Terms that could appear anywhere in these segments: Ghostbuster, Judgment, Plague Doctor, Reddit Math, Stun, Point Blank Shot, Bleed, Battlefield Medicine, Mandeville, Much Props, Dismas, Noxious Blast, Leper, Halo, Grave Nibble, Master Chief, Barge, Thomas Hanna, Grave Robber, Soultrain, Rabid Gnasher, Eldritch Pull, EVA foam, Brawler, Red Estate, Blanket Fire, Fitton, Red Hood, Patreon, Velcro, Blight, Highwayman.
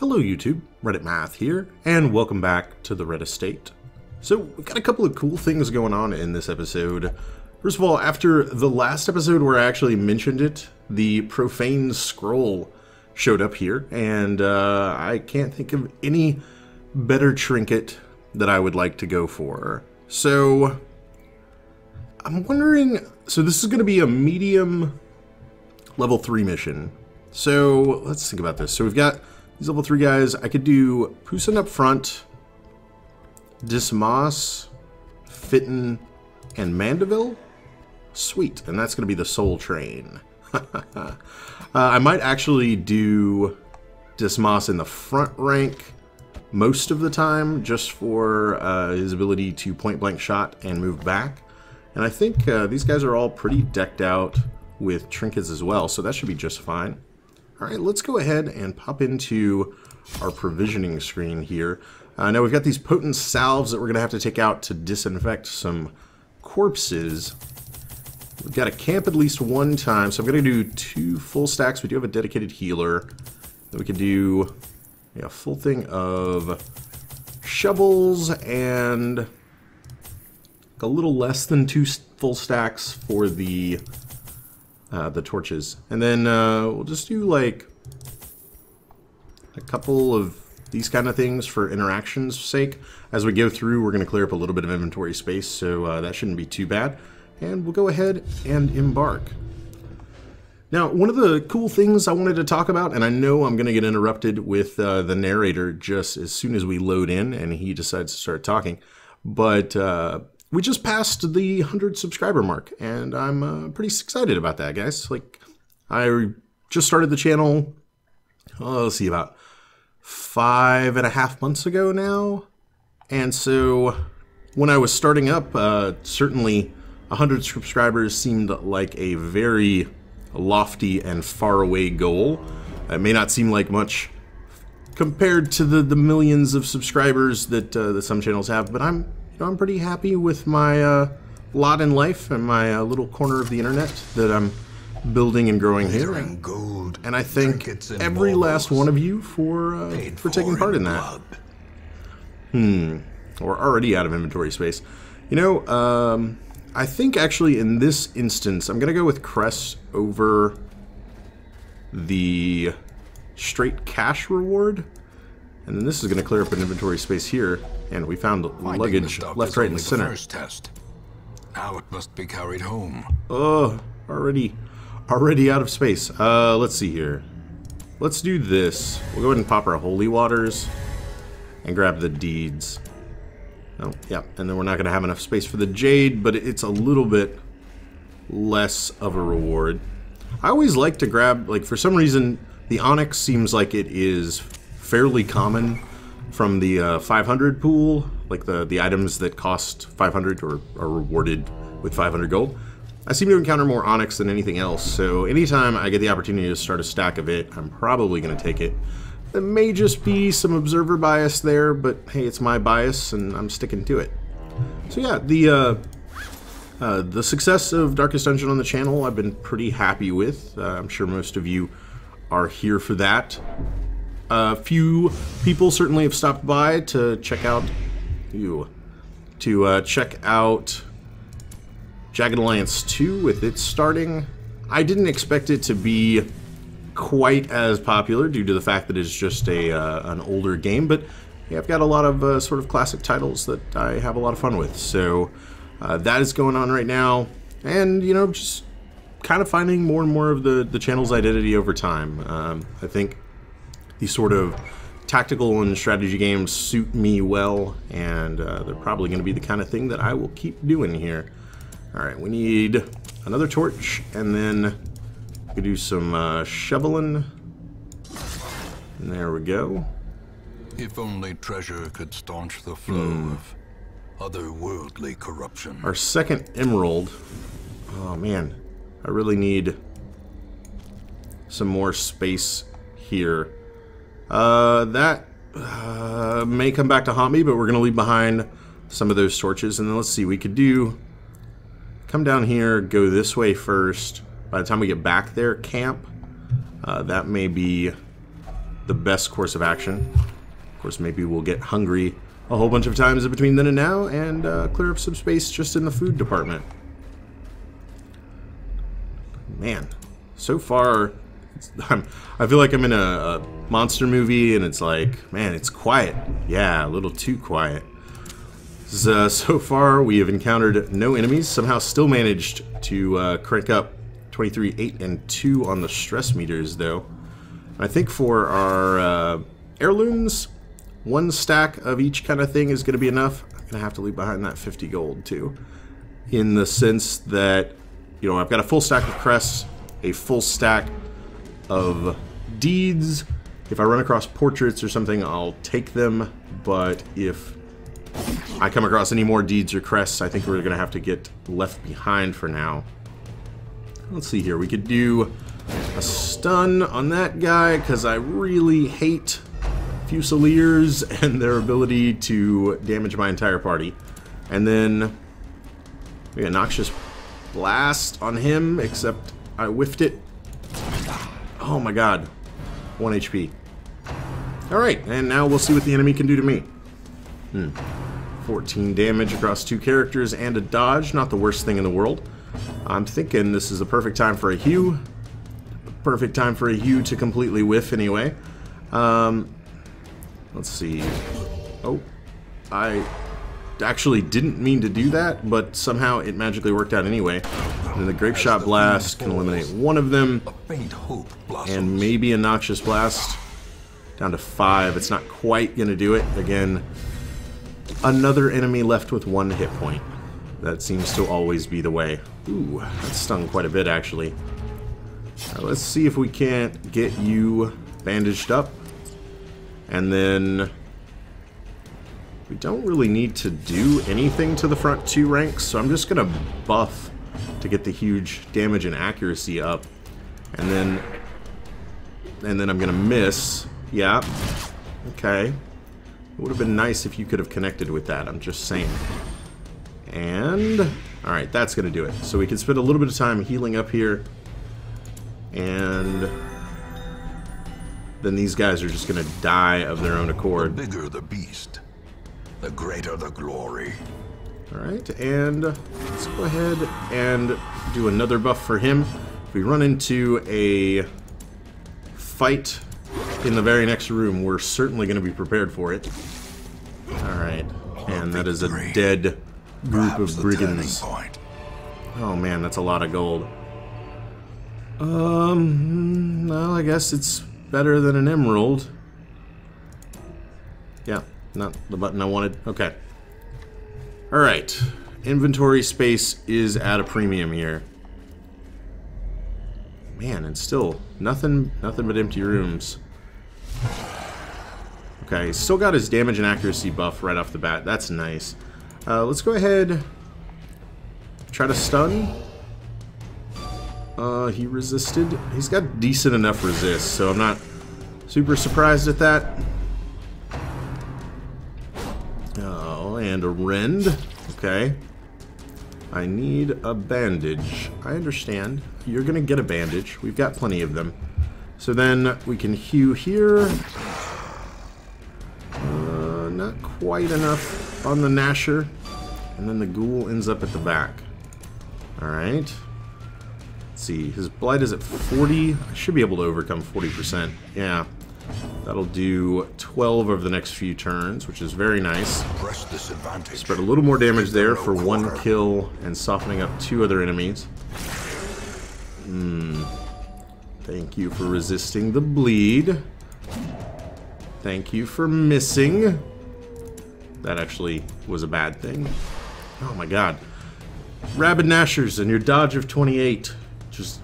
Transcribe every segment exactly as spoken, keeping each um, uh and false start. Hello YouTube, Reddit Math here, and welcome back to the Red Estate. So, we've got a couple of cool things going on in this episode. First of all, after the last episode where I actually mentioned it, the Profane Scroll showed up here, and uh, I can't think of any better trinket that I would like to go for. So, I'm wondering, so this is going to be a medium level three mission. So, let's think about this. So we've got these level three guys. I could do Poussin up front, Dismas, Fitton, and Mandeville. Sweet, and that's going to be the Soul Train. uh, I might actually do Dismas in the front rank most of the time, just for uh, his ability to point blank shot and move back. And I think uh, these guys are all pretty decked out with trinkets as well, so that should be just fine. All right, let's go ahead and pop into our provisioning screen here. Uh, now we've got these potent salves that we're going to have to take out to disinfect some corpses. We've got to camp at least one time, so I'm going to do two full stacks. We do have a dedicated healer. Then we can do yeah, a full thing of shovels and a little less than two full stacks for the Uh, the torches. And then uh, we'll just do like a couple of these kind of things for interaction's sake. As we go through, we're going to clear up a little bit of inventory space, so uh, that shouldn't be too bad. And we'll go ahead and embark. Now, one of the cool things I wanted to talk about, and I know I'm going to get interrupted with uh, the narrator just as soon as we load in and he decides to start talking, but uh, we just passed the one hundred subscriber mark, and I'm uh, pretty excited about that, guys. Like, I just started the channel, oh, let's see, about five and a half months ago now. And so, when I was starting up, uh, certainly one hundred subscribers seemed like a very lofty and faraway goal. It may not seem like much compared to the, the millions of subscribers that, uh, that some channels have, but I'm I'm pretty happy with my uh, lot in life and my uh, little corner of the internet that I'm building and growing here. And, gold, and I thank and every last one of you for uh, for taking for part in that. Blood. Hmm. We're already out of inventory space. You know, um, I think actually in this instance, I'm going to go with Cress over the straight cash reward. And then this is going to clear up an inventory space here. And we found luggage left, right, and center. First test. Now it must be carried home. Oh, already, already out of space. Uh, let's see here. Let's do this. We'll go ahead and pop our holy waters and grab the deeds. Oh, yeah. And then we're not going to have enough space for the jade, but it's a little bit less of a reward. I always like to grab, like, for some reason, the onyx seems like it is fairly common from the uh, five hundred pool, like the, the items that cost five hundred or are rewarded with five hundred gold. I seem to encounter more onyx than anything else, so anytime I get the opportunity to start a stack of it, I'm probably going to take it. There may just be some observer bias there, but hey, it's my bias and I'm sticking to it. So yeah, the uh, uh, the success of Darkest Dungeon on the channel I've been pretty happy with. Uh, I'm sure most of you are here for that. A uh, few people certainly have stopped by to check out you, to uh, check out Jagged Alliance two with its starting. I didn't expect it to be quite as popular due to the fact that it's just a uh, an older game, but yeah, I've got a lot of uh, sort of classic titles that I have a lot of fun with. So uh, that is going on right now, and you know, just kind of finding more and more of the the channel's identity over time. Um, I think these sort of tactical and strategy games suit me well, and uh, they're probably going to be the kind of thing that I will keep doing here. All right, we need another torch, and then we do some uh, shoveling. And there we go. If only treasure could staunch the flow mm. of otherworldly corruption. Our second emerald. Oh man, I really need some more space here. Uh, that uh, may come back to haunt me, but we're going to leave behind some of those torches. And then let's see, we could do, come down here, go this way first. By the time we get back there, camp. Uh, that may be the best course of action. Of course, maybe we'll get hungry a whole bunch of times between then and now and uh, clear up some space just in the food department. Man, so far, it's, I'm, I feel like I'm in a, a monster movie and it's like, man, it's quiet. Yeah, a little too quiet. So, so far, we have encountered no enemies, somehow still managed to uh, crank up twenty-three, eight, and two on the stress meters, though. I think for our uh, heirlooms, one stack of each kind of thing is going to be enough. I'm going to have to leave behind that fifty gold, too, in the sense that, you know, I've got a full stack of Cress, a full stack of deeds. If I run across portraits or something, I'll take them, but if I come across any more deeds or crests, I think we're going to have to get left behind for now. Let's see here. We could do a stun on that guy because I really hate Fusiliers and their ability to damage my entire party. And then maybe a Noxious Blast on him, except I whiffed it. Oh my god. one H P. Alright, and now we'll see what the enemy can do to me. Hmm. fourteen damage across two characters and a dodge. Not the worst thing in the world. I'm thinking this is the perfect time for a hue. Perfect time for a hue to completely whiff anyway. Um, let's see. Oh, I actually didn't mean to do that, but somehow it magically worked out anyway. And the Grapeshot Blast can eliminate one of them. And maybe a Noxious Blast. Down to five. It's not quite going to do it. Again, another enemy left with one hit point. That seems to always be the way. Ooh, that stung quite a bit, actually. All right, let's see if we can't get you bandaged up. And then we don't really need to do anything to the front two ranks, so I'm just going to buff to get the huge damage and accuracy up. And then, and then I'm going to miss. Yeah. Okay. It would have been nice if you could have connected with that, I'm just saying. And, alright, that's going to do it. So we can spend a little bit of time healing up here. And then these guys are just going to die of their own accord. The bigger the beast, the greater the glory. Alright, and let's go ahead and do another buff for him. If we run into a fight in the very next room, we're certainly going to be prepared for it. Alright, and that is a dead group of brigands. Oh man, that's a lot of gold. Um, well, I guess it's better than an emerald. Yeah, not the button I wanted. Okay. Alright, inventory space is at a premium here. Man, and still, nothing, nothing but empty rooms. Okay, he's still got his damage and accuracy buff right off the bat. That's nice. Uh, let's go ahead, try to stun. Uh, he resisted. He's got decent enough resist, so I'm not super surprised at that. Oh, and a rend. Okay. I need a bandage. I understand. You're going to get a bandage. We've got plenty of them. So then we can hew here. Uh, not quite enough on the Gnasher. And then the ghoul ends up at the back. Alright. Let's see. His blight is at forty. I should be able to overcome forty percent. Yeah. That'll do twelve over the next few turns, which is very nice. Spread a little more damage there for one kill and softening up two other enemies. Hmm. Thank you for resisting the bleed. Thank you for missing. That actually was a bad thing. Oh my god. Rabid Gnashers and your dodge of twenty-eight. Just,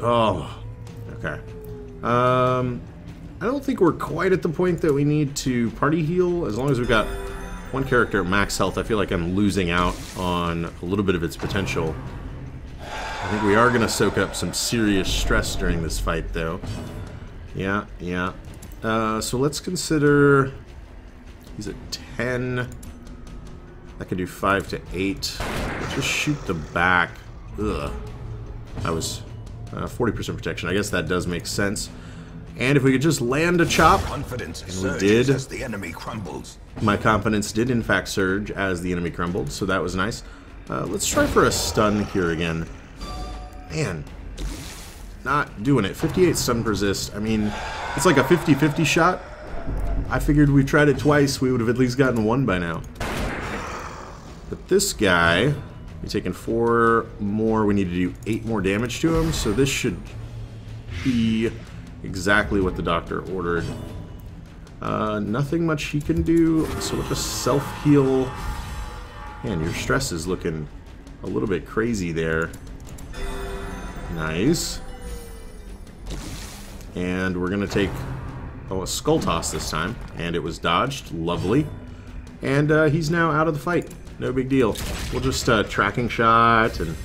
oh. Okay. Um, I don't think we're quite at the point that we need to party heal. As long as we've got one character at max health, I feel like I'm losing out on a little bit of its potential. I think we are going to soak up some serious stress during this fight, though. Yeah, yeah. Uh, so let's consider... He's at ten. I could do five to eight. Just shoot the back. Ugh. I was... forty percent uh, protection. I guess that does make sense. And if we could just land a chop, confidence and we did, as the enemy crumbles. My confidence did in fact surge as the enemy crumbled, so that was nice. Uh, let's try for a stun here again. Man, not doing it. fifty-eight stun resist. I mean, it's like a fifty fifty shot. I figured we tried it twice, we would have at least gotten one by now. But this guy, we've taken four more. We need to do eight more damage to him, so this should be exactly what the doctor ordered. Uh, nothing much he can do, so we'll just self-heal. Man, your stress is looking a little bit crazy there. Nice. And we're going to take oh, a skull toss this time, and it was dodged. Lovely. And uh, he's now out of the fight. No big deal. We'll just uh, tracking shot and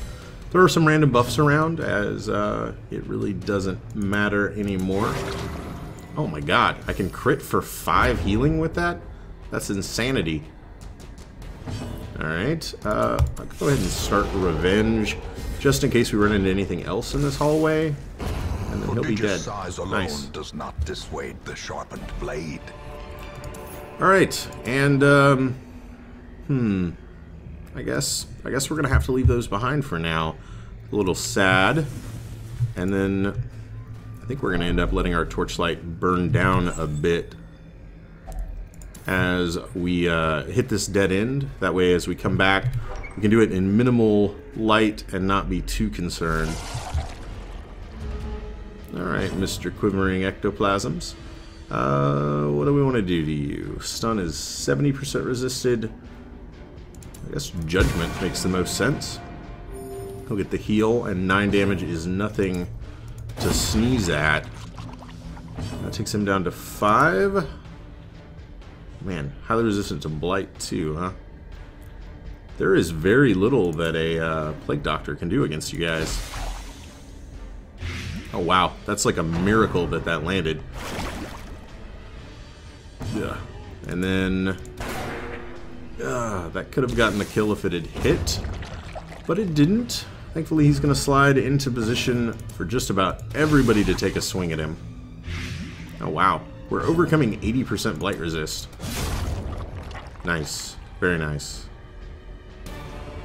throw some random buffs around, as uh, it really doesn't matter anymore. Oh my god, I can crit for five healing with that? That's insanity. Alright, uh, I'll go ahead and start revenge, just in case we run into anything else in this hallway, and then he'll be dead. Size alone nice. Does not dissuade the sharpened blade. Alright, and um... Hmm. I guess I guess we're gonna have to leave those behind for now. A little sad. And then I think we're gonna end up letting our torchlight burn down a bit as we uh, hit this dead end. That way as we come back we can do it in minimal light and not be too concerned. Alright, Mister Quivering Ectoplasms. Uh, what do we want to do to you? Stun is seventy percent resisted. I guess Judgment makes the most sense. He'll get the heal, and nine damage is nothing to sneeze at. That takes him down to five. Man, highly resistant to Blight too, huh? There is very little that a uh, Plague Doctor can do against you guys. Oh wow, that's like a miracle that that landed. Yeah, and then... Uh, that could have gotten the kill if it had hit, but it didn't. Thankfully, he's going to slide into position for just about everybody to take a swing at him. Oh, wow. We're overcoming eighty percent Blight resist. Nice. Very nice.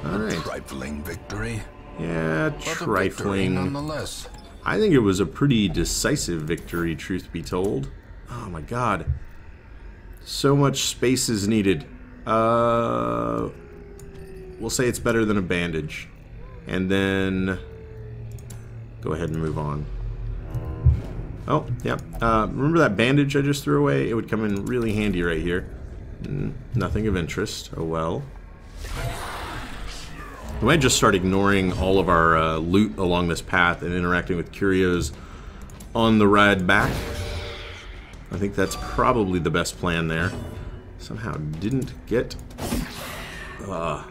All right. A trifling victory. Yeah, trifling. Nonetheless. I think it was a pretty decisive victory, truth be told. Oh, my God. So much space is needed. Uh, we'll say it's better than a bandage, and then go ahead and move on. Oh, yeah. Uh, remember that bandage I just threw away? It would come in really handy right here. Mm, nothing of interest. Oh well. We might just start ignoring all of our uh, loot along this path and interacting with curios on the ride back. I think that's probably the best plan there. Somehow didn't get... Uh,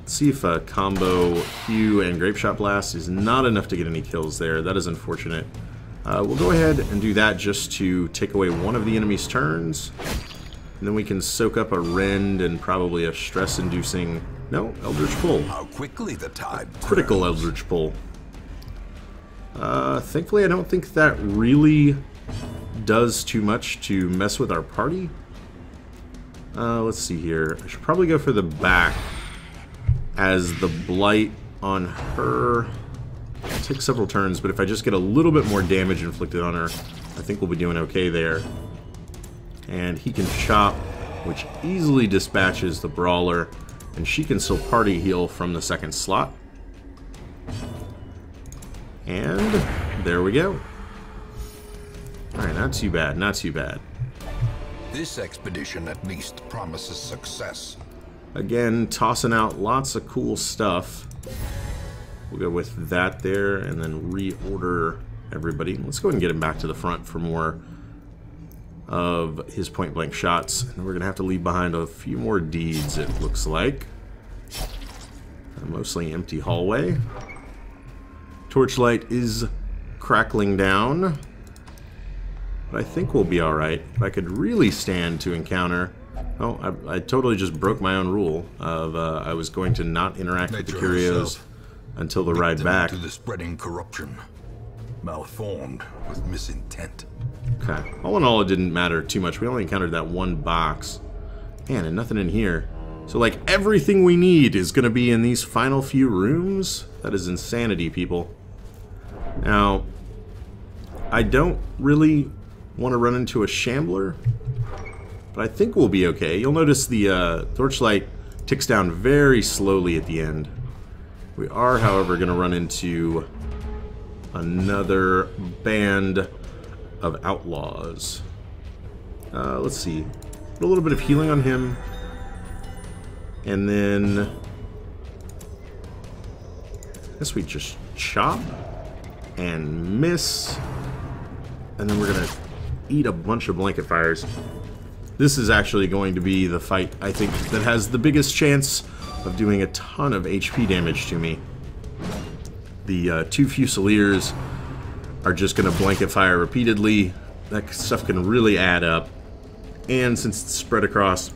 let's see if a combo Q and Grapeshot Blast is not enough to get any kills there. That is unfortunate. Uh, we'll go ahead and do that just to take away one of the enemy's turns. And then we can soak up a Rend and probably a stress-inducing... No, Eldritch Pull. How quickly the tide turns. Critical Eldritch Pull. Uh, thankfully, I don't think that really does too much to mess with our party. Uh, let's see here. I should probably go for the back as the Blight on her takes several turns, but if I just get a little bit more damage inflicted on her, I think we'll be doing okay there. And he can chop, which easily dispatches the Brawler, and she can still party heal from the second slot. And there we go. Alright, not too bad, not too bad. This expedition at least promises success. Again, tossing out lots of cool stuff. We'll go with that there and then reorder everybody. Let's go ahead and get him back to the front for more of his point blank shots. And we're going to have to leave behind a few more deeds, it looks like. A mostly empty hallway. Torchlight is crackling down. But I think we'll be alright. If I could really stand to encounter... Oh, I, I totally just broke my own rule of uh, I was going to not interact with the curios until the ride back. To the spreading corruption. malformed with misintent. Okay. All in all, it didn't matter too much. We only encountered that one box. Man, and nothing in here. So, like, everything we need is going to be in these final few rooms? That is insanity, people. Now, I don't really want to run into a Shambler, but I think we'll be okay. You'll notice the uh, Torchlight ticks down very slowly at the end. We are, however, going to run into another band of outlaws. Uh, let's see. Put a little bit of healing on him. And then I guess we just chop and miss. And then we're going to eat a bunch of blanket fires. This is actually going to be the fight, I think, that has the biggest chance of doing a ton of H P damage to me. The uh, two Fusiliers are just going to blanket fire repeatedly. That stuff can really add up. And since it's spread across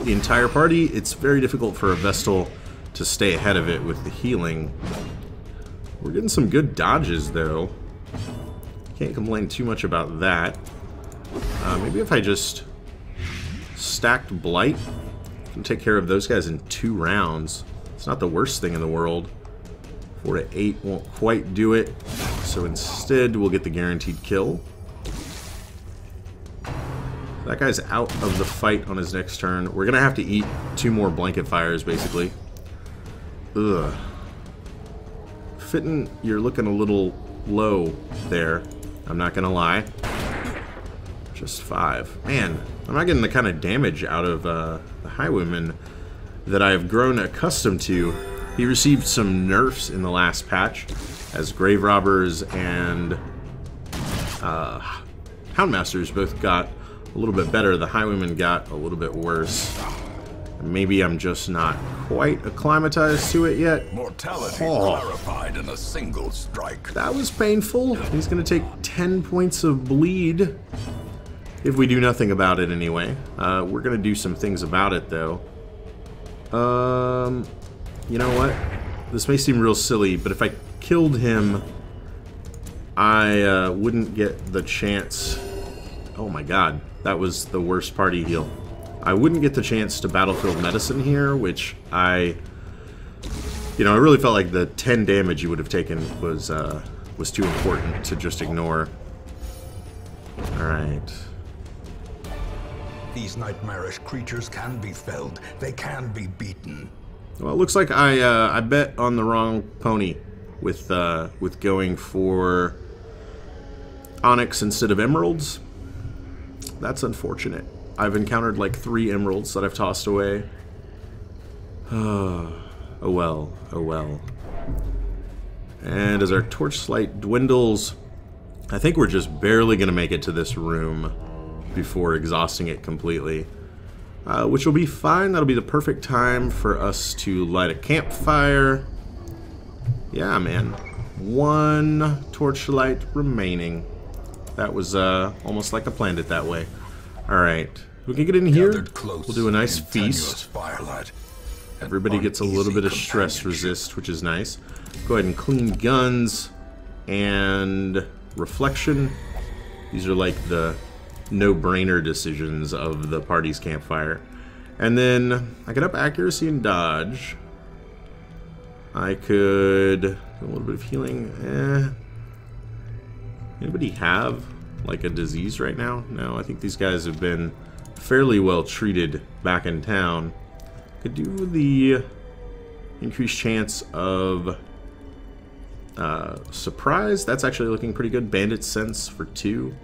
the entire party, it's very difficult for a Vestal to stay ahead of it with the healing. We're getting some good dodges, though. Can't complain too much about that. Uh, maybe if I just stacked Blight, I can take care of those guys in two rounds. It's not the worst thing in the world. Four to eight won't quite do it, so instead we'll get the guaranteed kill. That guy's out of the fight on his next turn. We're going to have to eat two more blanket fires, basically. Ugh. Fitton, you're looking a little low there. I'm not going to lie. Just five. Man, I'm not getting the kind of damage out of uh, the Highwayman that I have grown accustomed to. He received some nerfs in the last patch as Grave Robbers and uh, Houndmasters both got a little bit better. The Highwayman got a little bit worse. Maybe I'm just not quite acclimatized to it yet. Mortality clarified in a single strike. That was painful. He's going to take ten points of bleed if we do nothing about it anyway. Uh, we're going to do some things about it, though. Um, you know what? This may seem real silly, but if I killed him, I uh, wouldn't get the chance. Oh my god, that was the worst party heal. I wouldn't get the chance to Battlefield Medicine here, which I... You know, I really felt like the ten damage you would have taken was uh, was too important to just ignore. Alright. These nightmarish creatures can be felled. They can be beaten. Well, it looks like I uh, I bet on the wrong pony with, uh, with going for Onyx instead of Emeralds. That's unfortunate. I've encountered like three emeralds that I've tossed away. Oh, oh well, oh well. And as our torchlight dwindles, I think we're just barely going to make it to this room before exhausting it completely. Uh, which will be fine. That'll be the perfect time for us to light a campfire. Yeah, man. One torchlight remaining. That was uh, almost like I planned it that way. Alright, we can get in here, we'll do a nice feast. Everybody gets a little bit of stress resist, which is nice. Go ahead and clean guns and reflection. These are like the no-brainer decisions of the party's campfire. And then I could up accuracy and dodge. I could do a little bit of healing. Eh. Anybody have, like, a disease right now? No, I think these guys have been fairly well treated back in town. Could do the increased chance of uh, surprise. That's actually looking pretty good. Bandit sense for two.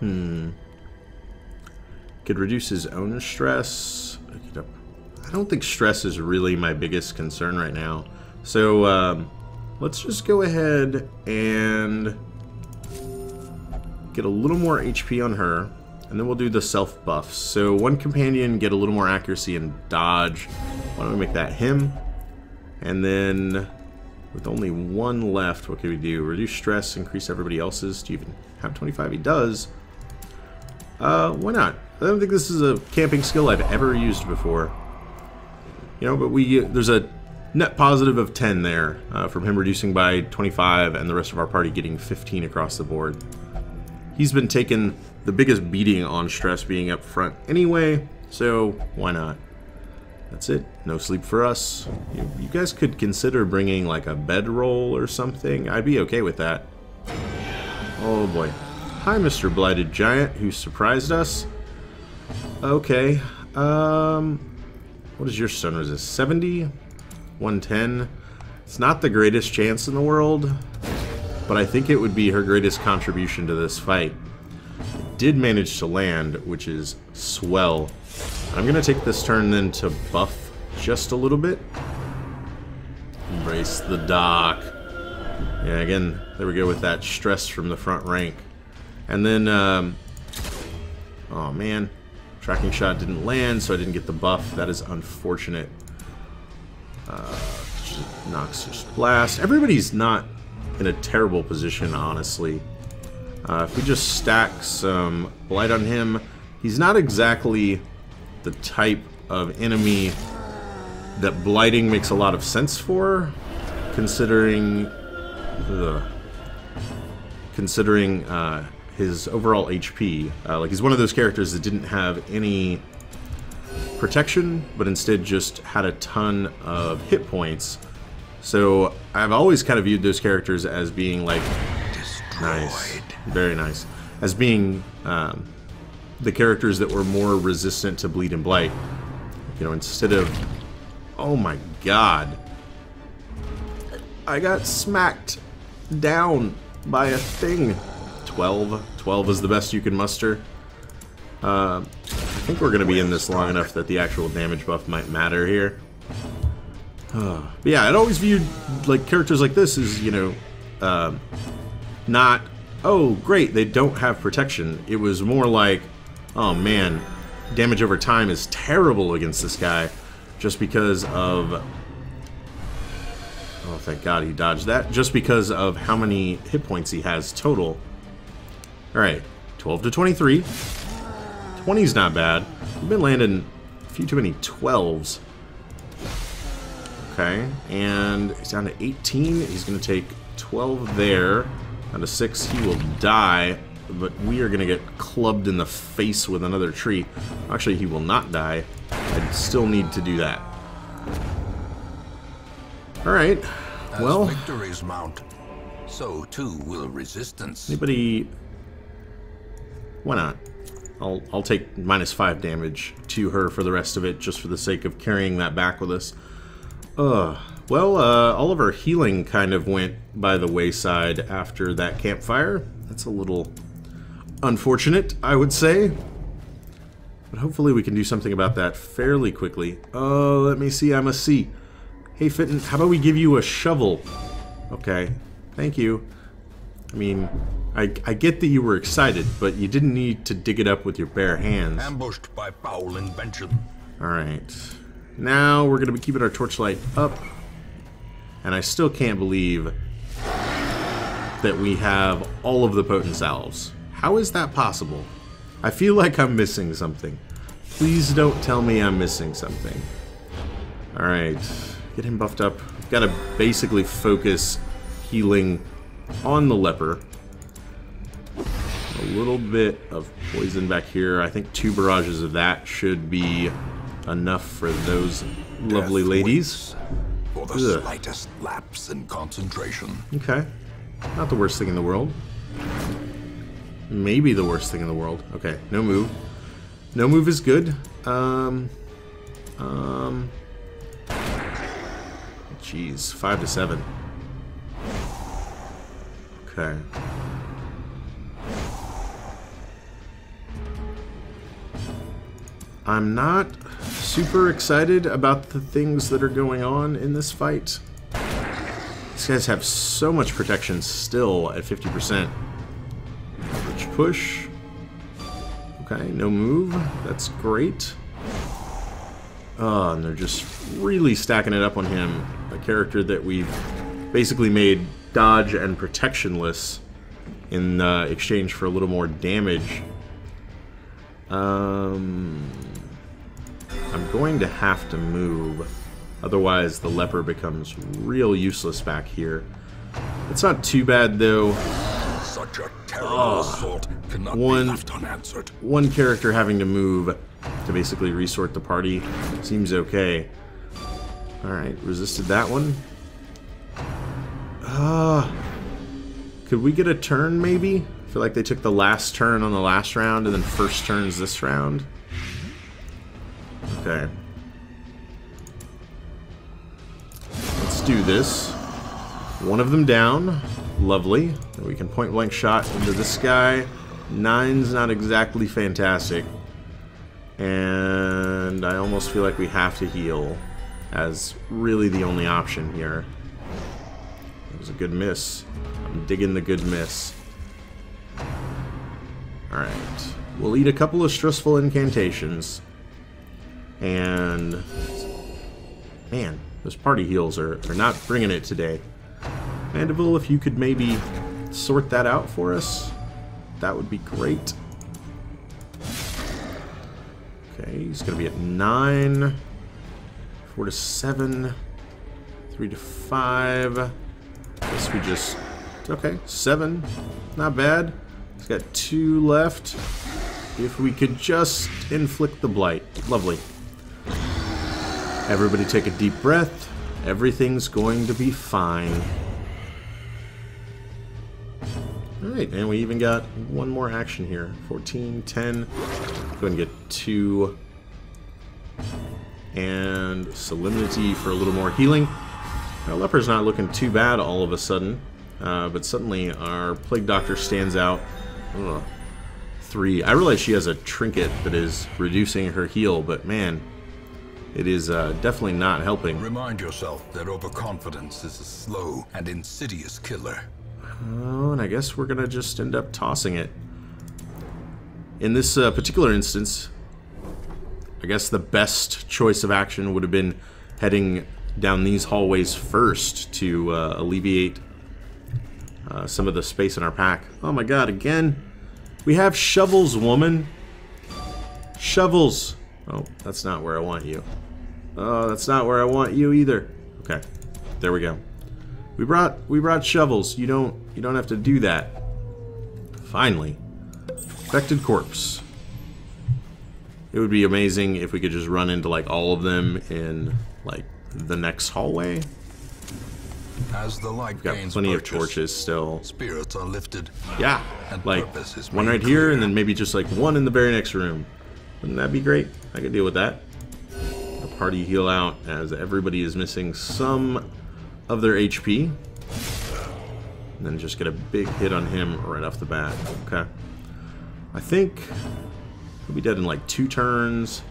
Hmm. Could reduce his own stress. I don't think stress is really my biggest concern right now. So, um... let's just go ahead and get a little more H P on her, and then we'll do the self buffs. So one companion, get a little more accuracy and dodge. Why don't we make that him? And then with only one left, what can we do? Reduce stress, increase everybody else's. Do you even have twenty-five? He does. Uh, why not? I don't think this is a camping skill I've ever used before. You know, but we, there's a net positive of ten there, uh, from him reducing by twenty-five and the rest of our party getting fifteen across the board. He's been taking the biggest beating on stress being up front anyway, so why not? That's it. No sleep for us. You, you guys could consider bringing like a bedroll or something. I'd be okay with that. Oh boy. Hi, Mister Blighted Giant, who surprised us. Okay. Um... What is your stun resist? seventy? one ten? It's not the greatest chance in the world, but I think it would be her greatest contribution to this fight. Did manage to land, which is swell. I'm going to take this turn then to buff just a little bit. Embrace the dock. Yeah, again, there we go with that stress from the front rank. And then, um... oh man. Tracking shot didn't land, so I didn't get the buff. That is unfortunate. Uh, Noxious Blast. Everybody's not in a terrible position, honestly. Uh, if we just stack some Blight on him, he's not exactly the type of enemy that Blighting makes a lot of sense for, considering the considering uh, his overall H P. Uh, like, he's one of those characters that didn't have any protection, but instead just had a ton of hit points. So I've always kind of viewed those characters as being like... Destroyed. Nice. Very nice. As being um, the characters that were more resistant to bleed and blight. You know, instead of... Oh my god. I got smacked down by a thing. twelve. twelve is the best you can muster. Uh, I think we're going to be in this long enough that the actual damage buff might matter here. Uh, but yeah, I'd always viewed like characters like this as, you know, uh, not, oh great, they don't have protection. It was more like, oh man, damage over time is terrible against this guy just because of... Oh, thank God he dodged that. Just because of how many hit points he has total. Alright, twelve to twenty-three. twenty's not bad. We've been landing a few too many twelves. Okay, and he's down to eighteen. He's going to take twelve there. Down to six. He will die, but we are going to get clubbed in the face with another tree. Actually, he will not die. I still need to do that. Alright, well... As victories mount, so too will resistance. Anybody... Why not? I'll, I'll take minus five damage to her for the rest of it, just for the sake of carrying that back with us. Ugh. Well, uh, all of our healing kind of went by the wayside after that campfire. That's a little unfortunate, I would say. But hopefully we can do something about that fairly quickly. Oh, let me see. I'm a C. Hey, Fitton, how about we give you a shovel? Okay. Thank you. I mean... I, I get that you were excited, but you didn't need to dig it up with your bare hands. Ambushed by foul invention. Alright. Now we're going to be keeping our torchlight up. And I still can't believe that we have all of the potent salves. How is that possible? I feel like I'm missing something. Please don't tell me I'm missing something. Alright. Get him buffed up. We've got to basically focus healing on the leper. A little bit of poison back here. I think two barrages of that should be enough for those lovely ladies. For the Ugh. slightest lapse in concentration. Okay. Not the worst thing in the world. Maybe the worst thing in the world. Okay, no move. No move is good. Um, um, geez, five to seven. Okay. I'm not super excited about the things that are going on in this fight. These guys have so much protection still at fifty percent. Push, push. Okay, no move. That's great. Oh, and they're just really stacking it up on him. A character that we've basically made dodge and protectionless in uh, exchange for a little more damage. Um... I'm going to have to move. Otherwise, the Leper becomes real useless back here. It's not too bad, though. Such a terrible uh, assault cannot one, be left unanswered. One character having to move to basically resort the party seems okay. Alright, resisted that one. Uh, could we get a turn, maybe? I feel like they took the last turn on the last round and then first turns this round. Okay. Let's do this. One of them down. Lovely. We can point blank shot into this guy. Nine's not exactly fantastic. And I almost feel like we have to heal as really the only option here. It was a good miss. I'm digging the good miss. Alright. We'll eat a couple of stressful incantations. And... man, those party heals are, are not bringing it today. Mandeville, if you could maybe sort that out for us, that would be great. Okay, he's going to be at nine. four to seven. three to five. I guess we just... okay, seven. Not bad. He's got two left. If we could just inflict the blight. Lovely. Everybody take a deep breath. Everything's going to be fine. Alright, and we even got one more action here. fourteen, ten. Go ahead and get two. And Solemnity for a little more healing. Our Leper's not looking too bad all of a sudden. Uh, but suddenly our Plague Doctor stands out. Ugh. Three. I realize she has a trinket that is reducing her heal, but man, it is uh, definitely not helping. Remind yourself that overconfidence is a slow and insidious killer. Oh, and I guess we're gonna just end up tossing it. In this uh, particular instance, I guess the best choice of action would have been heading down these hallways first to uh, alleviate uh, some of the space in our pack. Oh my god, again? We have shovels, woman! Shovels! Oh, that's not where I want you. Oh, that's not where I want you either. Okay, there we go. We brought we brought shovels. You don't you don't have to do that. Finally. Affected corpse. It would be amazing if we could just run into like all of them in like the next hallway. As the light We've got plenty purchase, of torches still. Spirits are lifted. Yeah. Like one right clear. Here and then maybe just like one in the very next room. Wouldn't that be great? I could deal with that. A party heal out as everybody is missing some of their H P, and then just get a big hit on him right off the bat. Okay. I think he'll be dead in like two turns.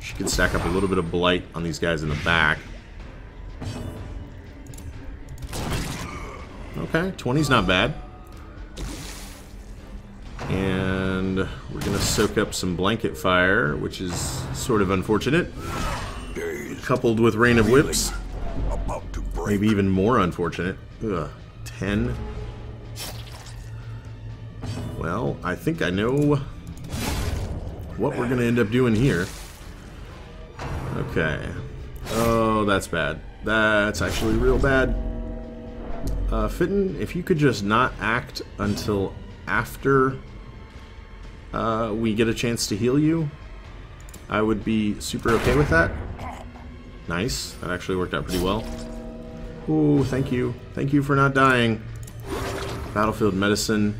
She can stack up a little bit of blight on these guys in the back. Okay, twenty's not bad. And we're gonna soak up some blanket fire, which is sort of unfortunate. Coupled with Rain of Whips. Maybe even more unfortunate. Ugh. ten. Well, I think I know what we're going to end up doing here. Okay. Oh, that's bad. That's actually real bad. Uh, Fitton, if you could just not act until after uh, we get a chance to heal you, I would be super okay with that. Nice. That actually worked out pretty well. Ooh, thank you. Thank you for not dying. Battlefield Medicine.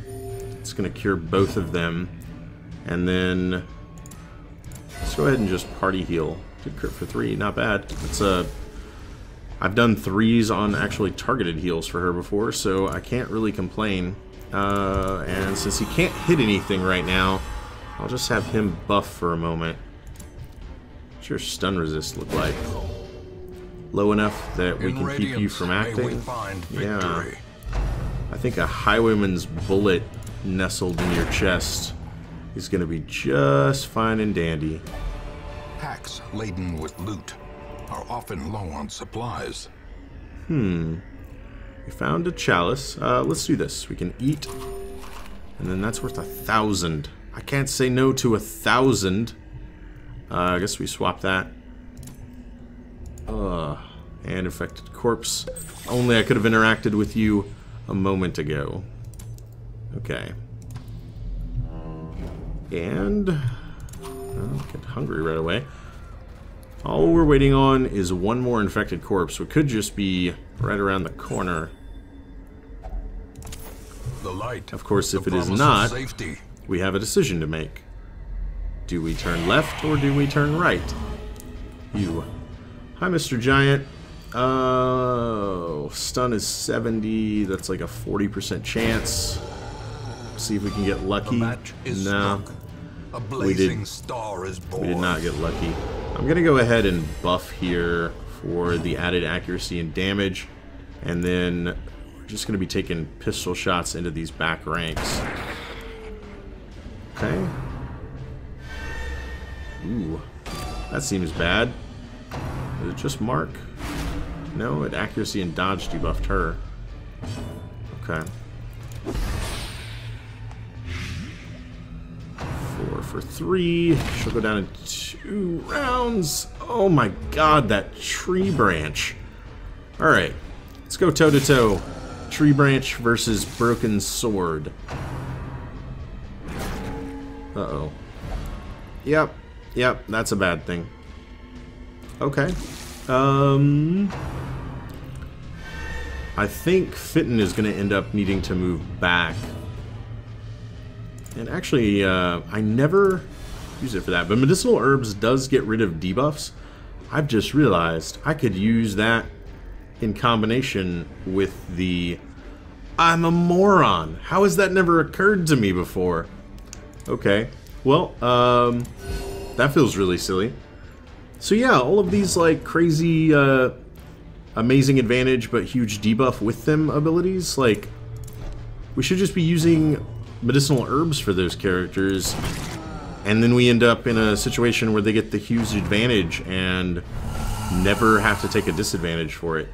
It's going to cure both of them. And then... let's go ahead and just party heal. Did crit for three. Not bad. It's a... I've done threes on actually targeted heals for her before, so I can't really complain. Uh, and since he can't hit anything right now, I'll just have him buff for a moment. What's your stun resist look like? Low enough that we can keep you from acting. Yeah. I think a Highwayman's bullet nestled in your chest is going to be just fine and dandy. Packs laden with loot are often low on supplies. Hmm. We found a chalice. Uh, let's do this. We can eat, and then that's worth a thousand. I can't say no to a thousand. Uh, I guess we swap that. Ugh. And infected corpse. Only I could have interacted with you a moment ago. Okay. And I'll get hungry right away. All we're waiting on is one more infected corpse, which could just be right around the corner. The light. Of course, if it is not, safety. We have a decision to make. Do we turn left or do we turn right? You. Hi, Mister Giant. Oh, uh, stun is seventy. That's like a forty percent chance. Let's see if we can get lucky. No. A blazing we did, star is born. We did not get lucky. I'm going to go ahead and buff here for the added accuracy and damage. And then we're just going to be taking pistol shots into these back ranks. Okay. Ooh. That seems bad. Is it just Mark? No, it accuracy and dodge debuffed her. Okay. Four for three. She'll go down in two rounds. Oh my god, that tree branch. Alright. Let's go toe-to-toe. Tree branch versus broken sword. Uh-oh. Yep. Yep, that's a bad thing. Okay. Um, I think Fitton is going to end up needing to move back. And actually, uh, I never use it for that. But Medicinal Herbs does get rid of debuffs. I've just realized I could use that in combination with the... I'm a moron. How has that never occurred to me before? Okay. Well, um, that feels really silly. So yeah, all of these like crazy uh, amazing advantage but huge debuff with them abilities, like we should just be using medicinal herbs for those characters, and then we end up in a situation where they get the huge advantage and never have to take a disadvantage for it.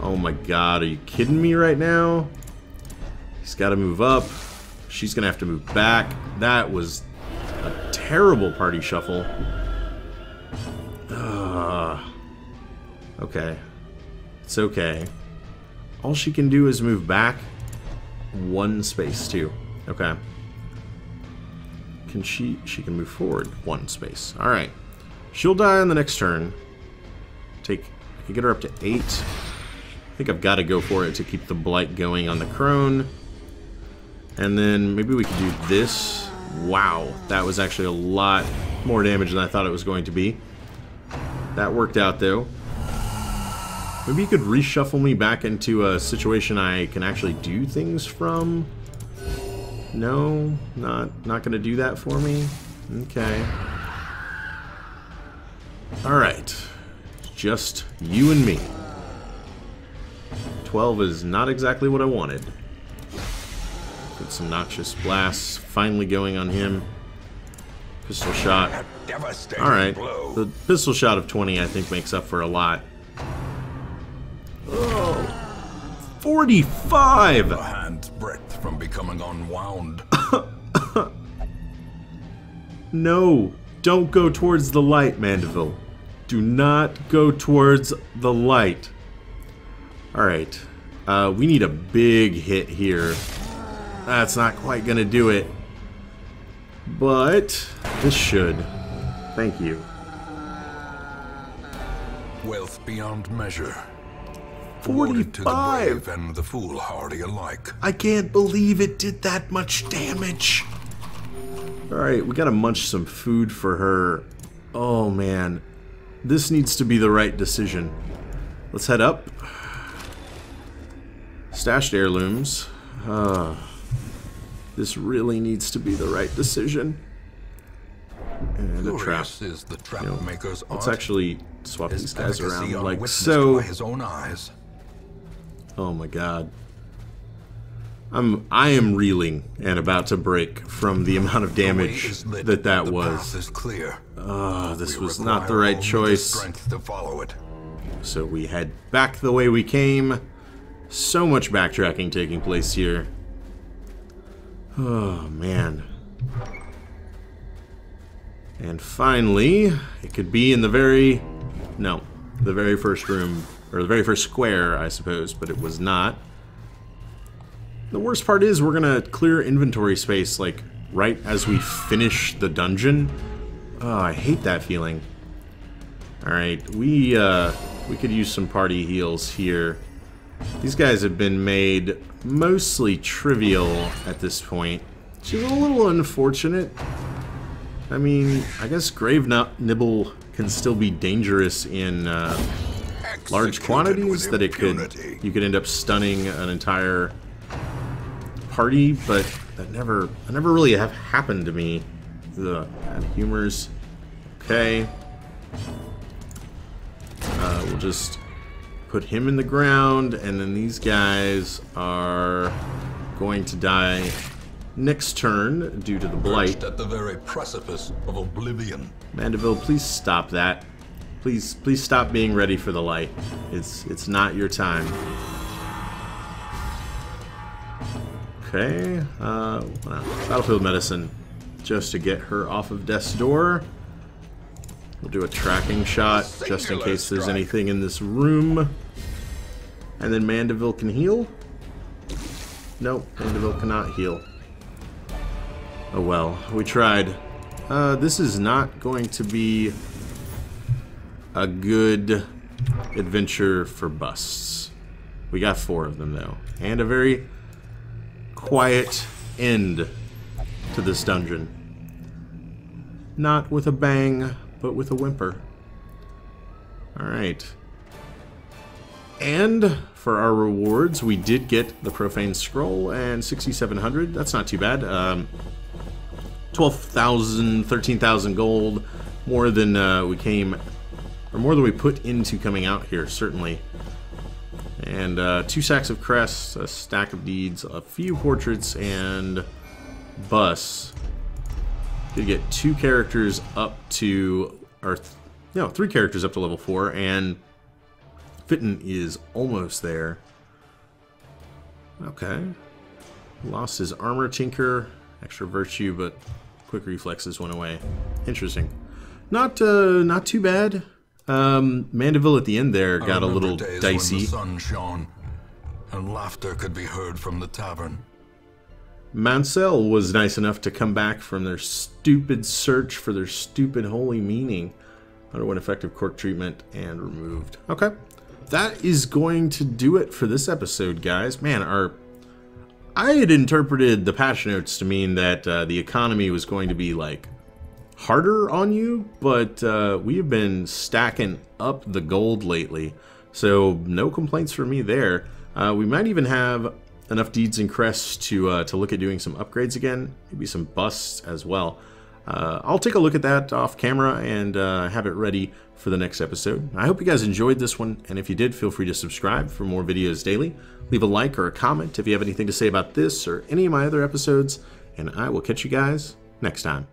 Oh my god, are you kidding me right now? He's gotta move up. She's gonna have to move back. That was a terrible party shuffle. Uh, okay. It's okay. All she can do is move back one space, too. Okay. Can she... She can move forward one space. Alright. She'll die on the next turn. Take... I can get her up to eight. I think I've got to go for it to keep the blight going on the crone. And then maybe we can do this. Wow. That was actually a lot more damage than I thought it was going to be. That worked out, though. Maybe you could reshuffle me back into a situation I can actually do things from? No? Not, not gonna do that for me? Okay. Alright. Just you and me. twelve is not exactly what I wanted. Get some Noxious Blast finally going on him. Pistol shot. Alright, the pistol shot of twenty I think makes up for a lot. Oh, forty-five! A hand's breadth from becoming unwound. No, don't go towards the light, Mandeville. Do not go towards the light. Alright, uh, we need a big hit here. That's not quite gonna do it. But this should. Thank you. Wealth beyond measure. Forty-five. To the brave and the foolhardy alike. I can't believe it did that much damage. All right, we gotta munch some food for her. Oh man, this needs to be the right decision. Let's head up. Stashed heirlooms. Uh, This really needs to be the right decision. And a trap. Is the trap you know, maker's let's actually swap these guys around like so. His own eyes. Oh my god. I'm, I am reeling and about to break from the amount of damage lit, that that was. Clear. Uh, this we was not the right choice. To follow it. So we head back the way we came. So much backtracking taking place here. Oh, man. And finally, it could be in the very... No. the very first room, or the very first square, I suppose, but it was not. The worst part is we're gonna clear inventory space, like, right as we finish the dungeon. Oh, I hate that feeling. Alright, we, uh, we could use some party heals here. These guys have been made mostly trivial at this point, which is a little unfortunate. I mean, I guess Grave Nibble can still be dangerous in uh, large quantities that it could, you could end up stunning an entire party, but that never, that never really have happened to me. The humors. Okay. Uh, we'll just put him in the ground, and then these guys are going to die next turn due to the blight. At the very precipice of oblivion. Mandeville, please stop that. Please, please stop being ready for the light. It's, it's not your time. Okay. Uh, Battlefield Medicine, just to get her off of Death's Door. We'll do a tracking shot, just in case there's anything in this room. And then Mandeville can heal? Nope, Mandeville cannot heal. Oh well, we tried. Uh, this is not going to be a good adventure for busts. We got four of them, though. And a very quiet end to this dungeon. Not with a bang, but with a whimper. Alright. And for our rewards, we did get the Profane Scroll and sixty-seven hundred. That's not too bad. Um, twelve thousand, thirteen thousand gold. More than uh, we came, or more than we put into coming out here, certainly. And uh, two sacks of Cress, a stack of deeds, a few portraits, and busts. Did get two characters up to, or th no, three characters up to level four, and Fitton is almost there. Okay. Lost his armor tinker, extra virtue, but quick reflexes went away. Interesting. Not uh, not too bad. Um, Mandeville at the end there got a little dicey. The sun shone, and laughter could be heard from the tavern. Mansell was nice enough to come back from their stupid search for their stupid holy meaning. Underwent effective cork treatment and removed. Okay. That is going to do it for this episode, guys. Man, our I had interpreted the patch notes to mean that uh, the economy was going to be, like, harder on you, but uh, we have been stacking up the gold lately, so no complaints for me there. Uh, we might even have enough deeds and crests to uh, to look at doing some upgrades again, maybe some busts as well. Uh, I'll take a look at that off camera and uh, have it ready for the next episode. I hope you guys enjoyed this one, and if you did, feel free to subscribe for more videos daily. Leave a like or a comment if you have anything to say about this or any of my other episodes, and I will catch you guys next time.